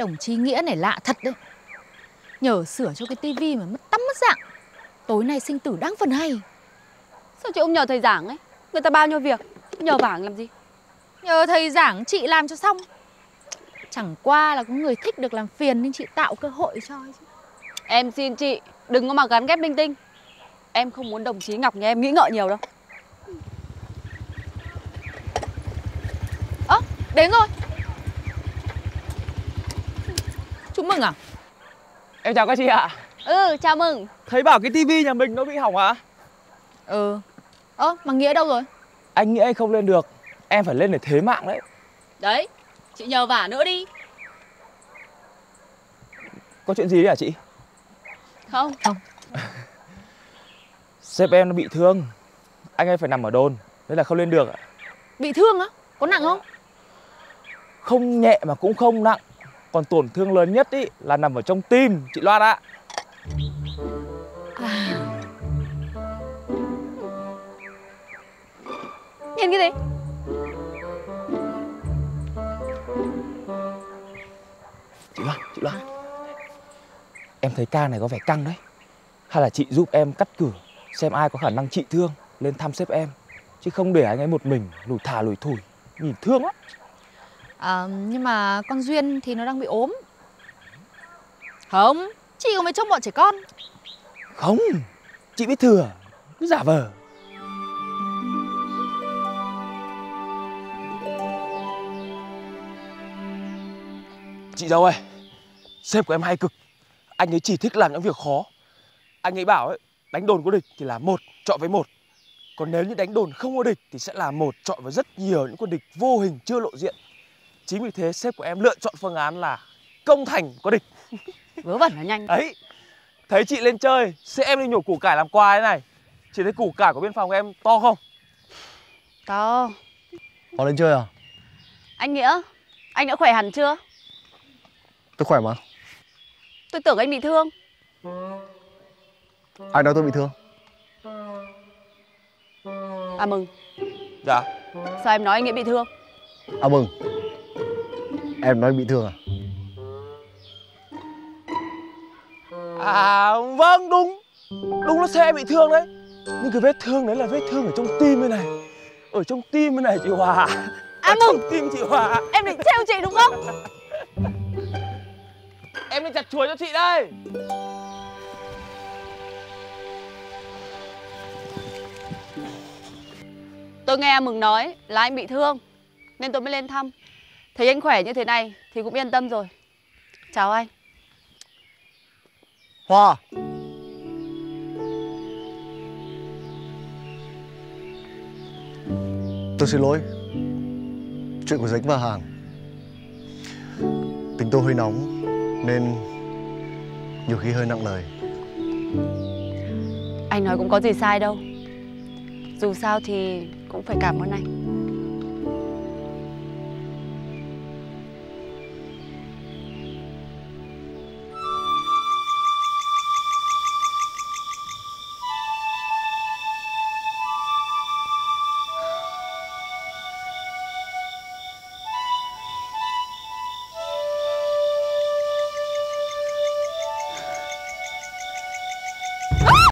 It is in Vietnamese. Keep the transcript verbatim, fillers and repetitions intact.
đồng chí Nghĩa này lạ thật đấy. Nhờ sửa cho cái tivi mà mất tắm mất dạng. Tối nay sinh tử đáng phần hay. Sao chị không nhờ thầy giảng ấy? Người ta bao nhiêu việc, nhờ vảng làm gì? Nhờ thầy giảng chị làm cho xong. Chẳng qua là có người thích được làm phiền nên chị tạo cơ hội cho ấy chứ. Em xin chị, đừng có mà gắn ghép linh tinh. Em không muốn đồng chí Ngọc nhà em nghĩ ngợi nhiều đâu. Ơ, à, đến rồi. Chúc mừng à? Em chào các chị ạ. À. Ừ, chào mừng. Thấy bảo cái tivi nhà mình nó bị hỏng à? Ừ. Ơ, mà Nghĩa đâu rồi? Anh Nghĩa không lên được. Em phải lên để thế mạng đấy. Đấy, chị nhờ vả nữa đi. Có chuyện gì đấy hả chị? Không. Không. Sếp em nó bị thương. Anh ấy phải nằm ở đồn, nên là không lên được ạ. Bị thương á? Có nặng không? Không nhẹ mà cũng không nặng. Còn tổn thương lớn nhất ý là nằm ở trong tim, chị Loan ạ. À. Nhìn cái gì? Chị Loan, chị Loan. Em thấy ca này có vẻ căng đấy. Hay là chị giúp em cắt cử xem ai có khả năng trị thương lên thăm sếp em, chứ không để anh ấy một mình lủi thả lủi thủi, nhìn thương lắm. À, nhưng mà con Duyên thì nó đang bị ốm. Không, chị không phải trông bọn trẻ con. Không, chị biết thừa, cứ giả vờ. Chị dâu ơi, sếp của em hay cực. Anh ấy chỉ thích làm những việc khó. Anh ấy bảo ấy, đánh đồn có địch thì là một chọi với một. Còn nếu như đánh đồn không có địch thì sẽ là một chọi với rất nhiều những con địch vô hình chưa lộ diện. Chính vì thế sếp của em lựa chọn phương án là công thành có địch. Vớ vẩn là nhanh. Ấy, thấy chị lên chơi, sếp em đi nhổ củ cải làm quà thế này. Chị thấy củ cải của bên phòng em to không? To. Họ lên chơi à? Anh Nghĩa, anh đã khỏe hẳn chưa? Tôi khỏe mà. Tôi tưởng anh bị thương. Ai nói tôi bị thương? À Mừng. Dạ. Sao em nói anh Nghĩa bị thương? À Mừng, em nói bị thương à? À vâng, đúng. Đúng là xe em bị thương đấy. Nhưng cái vết thương đấy là vết thương ở trong tim bên này. Ở trong tim bên này chị Hòa. À Mừng, tim chị Hòa. Em định trêu chị đúng không? Em định chặt chuối cho chị đây. Tôi nghe Mừng nói là anh bị thương nên tôi mới lên thăm. Thấy anh khỏe như thế này thì cũng yên tâm rồi. Chào anh. Hòa. Tôi xin lỗi. Chuyện của Dính và Hàng. Tính tôi hơi nóng nên nhiều khi hơi nặng lời. Anh nói cũng có gì sai đâu. Dù sao thì cũng phải cảm ơn anh.